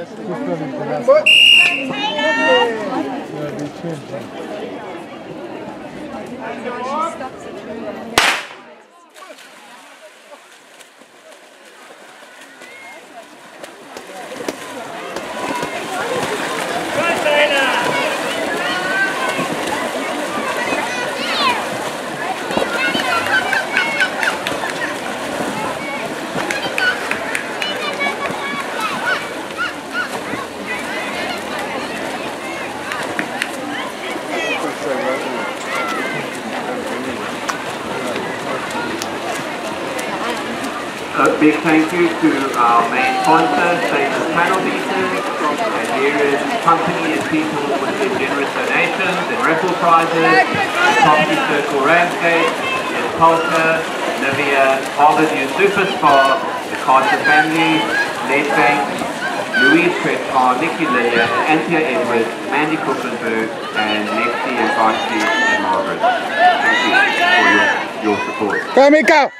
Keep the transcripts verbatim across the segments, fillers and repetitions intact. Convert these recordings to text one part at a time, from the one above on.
So a big thank you to our main sponsor, Satan's Panel Beaters, and various company and people with their generous donations and raffle prizes, Coffee Circle Ramsgate, Polka, Nivea, Harborview Super Spa, the Carter family, Nedbank, Louise Crespar, Nikki Lillian, Anthea Edwards, Mandy Kuppenberg, and Lexi and Bartley and Margaret. Thank you for your, your support. Go, Mika!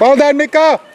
Well done, Mika!